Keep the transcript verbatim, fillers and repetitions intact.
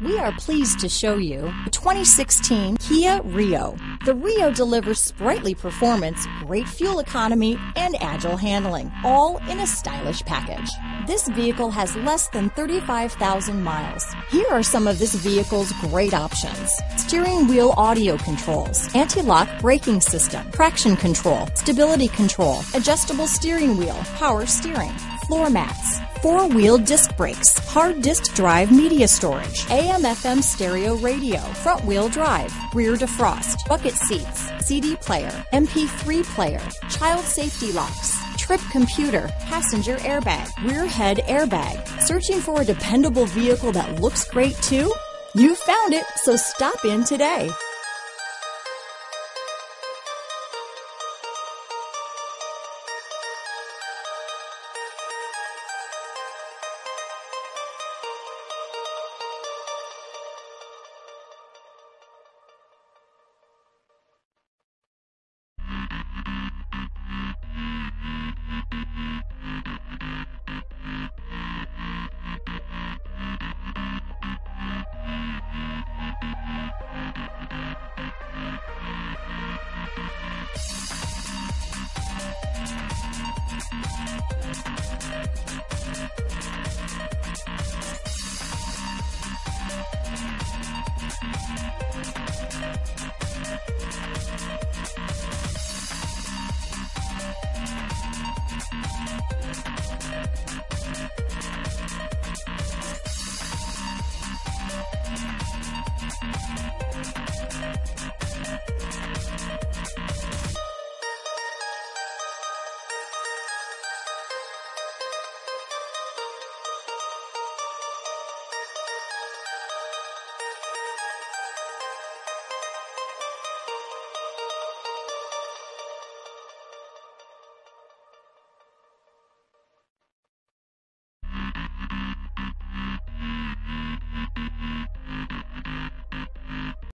We are pleased to show you the twenty sixteen Kia Rio. The Rio delivers sprightly performance, great fuel economy, and agile handling, all in a stylish package. This vehicle has less than thirty-five thousand miles. Here are some of this vehicle's great options: steering wheel audio controls, anti-lock braking system, traction control, stability control, adjustable steering wheel, power steering, floor mats, four-wheel disc brakes, hard disk drive media storage, A M F M stereo radio, front-wheel drive, rear defrost, bucket seats, C D player, M P three player, child safety locks, trip computer, passenger airbag, rear head airbag. Searching for a dependable vehicle that looks great too? You found it, so stop in today. We'll be right back.